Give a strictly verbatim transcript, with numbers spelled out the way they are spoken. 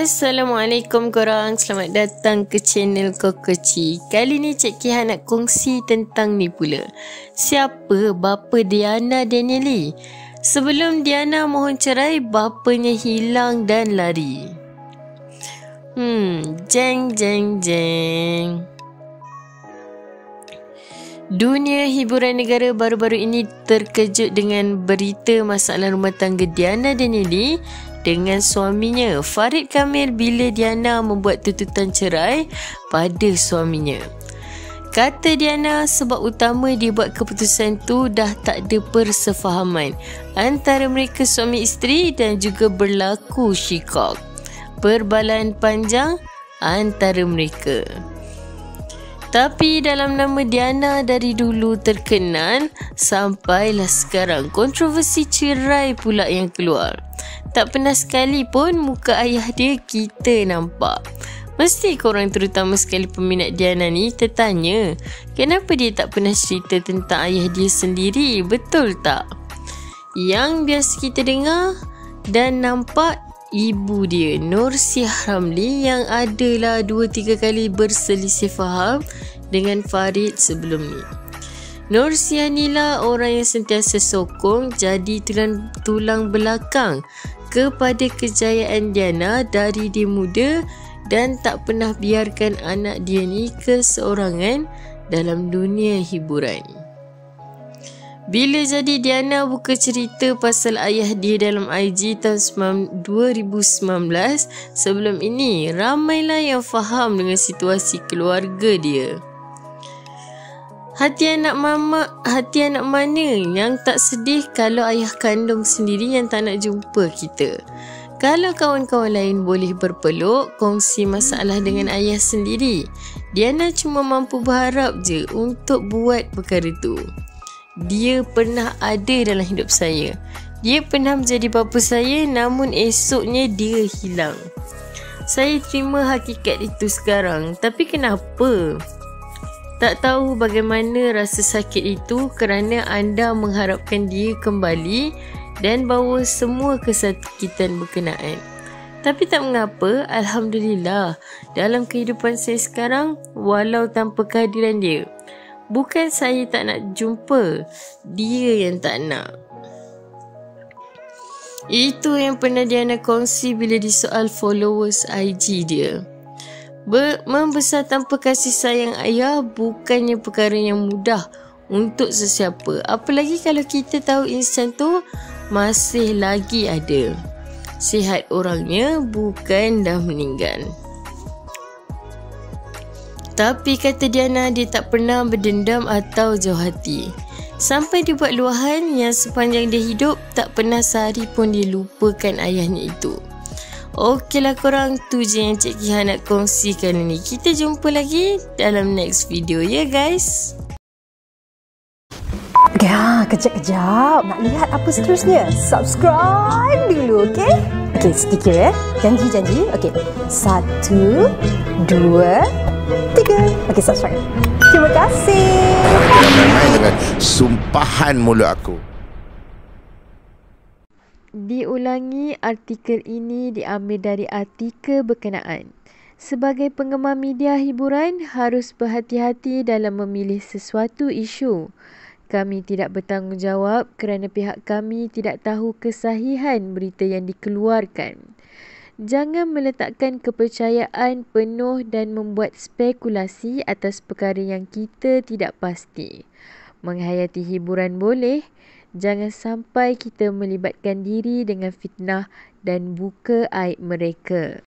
Assalamualaikum korang, selamat datang ke channel Kokoci. Kali ni Cik Kiha nak kongsi tentang ni pula. Siapa bapa Diana Danielle? Sebelum Diana mohon cerai, bapanya hilang dan lari. Hmm, jeng jeng jeng. Dunia hiburan negara baru-baru ini terkejut dengan berita masalah rumah tangga Diana Danielle dengan suaminya Farid Kamil bila Diana membuat tuntutan cerai pada suaminya. Kata Diana, sebab utama dia buat keputusan tu dah tak ada persefahaman antara mereka suami isteri dan juga berlaku syikak, perbalaan panjang antara mereka. Tapi dalam nama Diana dari dulu terkenal, sampailah sekarang kontroversi cerai pula yang keluar. Tak pernah sekali pun muka ayah dia kita nampak. Mesti korang, terutama sekali peminat Diana ni, tertanya kenapa dia tak pernah cerita tentang ayah dia sendiri, betul tak? Yang biasa kita dengar dan nampak, ibu dia Nursiah Ramli yang adalah dua tiga kali berselisih faham dengan Farid sebelum ni. Nursiah ni lah orang yang sentiasa sokong jadi tulang, tulang belakang kepada kejayaan Diana dari dia muda dan tak pernah biarkan anak dia ni keseorangan dalam dunia hiburan. Bila jadi Diana buka cerita pasal ayah dia dalam I G tahun dua ribu sembilan belas sebelum ini, ramailah yang faham dengan situasi keluarga dia. Hati anak mama, hati anak mana yang tak sedih kalau ayah kandung sendiri yang tak nak jumpa kita? Kalau kawan-kawan lain boleh berpeluk, kongsi masalah dengan ayah sendiri, Diana cuma mampu berharap je untuk buat perkara tu. Dia pernah ada dalam hidup saya. Dia pernah menjadi bapa saya, namun esoknya dia hilang. Saya terima hakikat itu sekarang. Tapi kenapa? Tak tahu bagaimana rasa sakit itu kerana anda mengharapkan dia kembali dan bawa semua kesakitan berkenaan. Tapi tak mengapa, alhamdulillah, dalam kehidupan saya sekarang, walau tanpa kehadiran dia. Bukan saya tak nak jumpa, dia yang tak nak. Itu yang pernah Diana kongsi bila disoal followers I G dia. Ber- membesar tanpa kasih sayang ayah bukannya perkara yang mudah untuk sesiapa. Apalagi kalau kita tahu insan tu masih lagi ada. Sihat orangnya, bukan dah meninggal. Tapi kata Diana, dia tak pernah berdendam atau jauh hati. Sampai dia buat luahan yang sepanjang dia hidup, tak pernah sehari pun dia lupakan ayahnya itu. Okeylah korang, tu je yang Cik Kiha nak kongsi kali ni. Kita jumpa lagi dalam next video ya guys. Okay, ha, kejap-kejap. Nak lihat apa seterusnya? Subscribe dulu, okay? Okay, sedikit ya. Janji-janji. Okay, satu, dua, tiga. Okey, subscribe. Terima kasih. Dengan sumpahan mulut aku. Diulangi, artikel ini diambil dari artikel berkenaan. Sebagai penggemar media hiburan, harus berhati-hati dalam memilih sesuatu isu. Kami tidak bertanggungjawab kerana pihak kami tidak tahu kesahihan berita yang dikeluarkan. Jangan meletakkan kepercayaan penuh dan membuat spekulasi atas perkara yang kita tidak pasti. Menghayati hiburan boleh, jangan sampai kita melibatkan diri dengan fitnah dan buka aib mereka.